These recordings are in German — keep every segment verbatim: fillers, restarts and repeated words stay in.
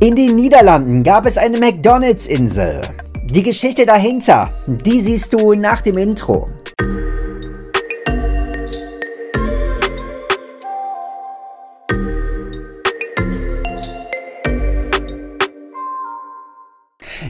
In den Niederlanden gab es eine McDonald's-Insel. Die Geschichte dahinter, die siehst du nach dem Intro.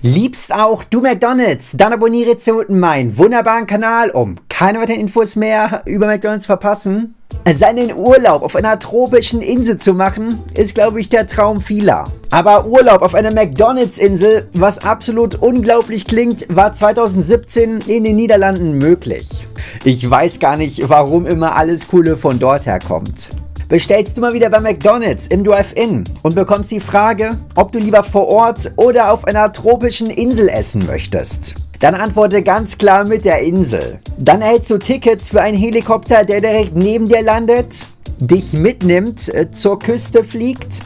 Liebst auch du McDonald's? Dann abonniere jetzt hier unten meinen wunderbaren Kanal, um keine weiteren Infos mehr über McDonald's zu verpassen. Seinen Urlaub auf einer tropischen Insel zu machen, ist, glaube ich, der Traum vieler. Aber Urlaub auf einer McDonald's-Insel, was absolut unglaublich klingt, war zweitausendsiebzehn in den Niederlanden möglich. Ich weiß gar nicht, warum immer alles Coole von dort her kommt. Bestellst du mal wieder bei McDonald's im Drive-In und bekommst die Frage, ob du lieber vor Ort oder auf einer tropischen Insel essen möchtest. Dann antworte ganz klar mit der Insel. Dann erhältst du Tickets für einen Helikopter, der direkt neben dir landet, dich mitnimmt, zur Küste fliegt,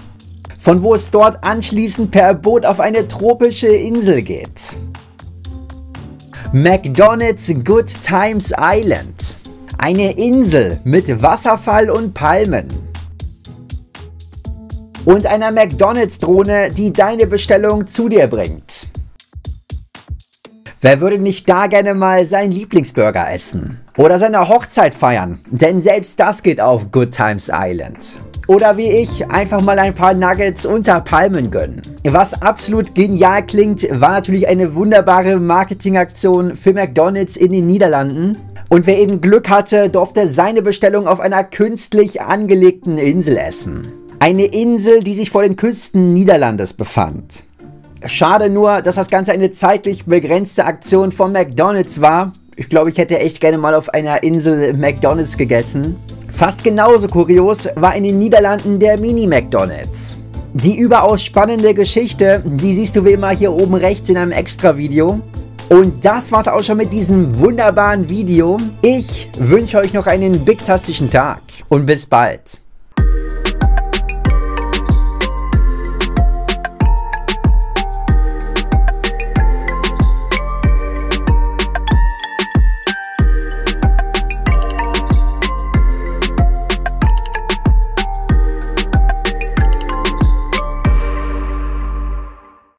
von wo es dort anschließend per Boot auf eine tropische Insel geht. McDonald's Good Times Island. Eine Insel mit Wasserfall und Palmen. Und einer McDonald's-Drohne, die deine Bestellung zu dir bringt. Wer würde nicht da gerne mal seinen Lieblingsburger essen? Oder seine Hochzeit feiern? Denn selbst das geht auf Good Times Island. Oder wie ich, einfach mal ein paar Nuggets unter Palmen gönnen. Was absolut genial klingt, war natürlich eine wunderbare Marketingaktion für McDonald's in den Niederlanden. Und wer eben Glück hatte, durfte seine Bestellung auf einer künstlich angelegten Insel essen. Eine Insel, die sich vor den Küsten Niederlandes befand. Schade nur, dass das Ganze eine zeitlich begrenzte Aktion von McDonald's war. Ich glaube, ich hätte echt gerne mal auf einer Insel McDonald's gegessen. Fast genauso kurios war in den Niederlanden der Mini-McDonald's. Die überaus spannende Geschichte, die siehst du wie immer hier oben rechts in einem Extra-Video. Und das war's auch schon mit diesem wunderbaren Video. Ich wünsche euch noch einen bigtastischen Tag und bis bald.